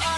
You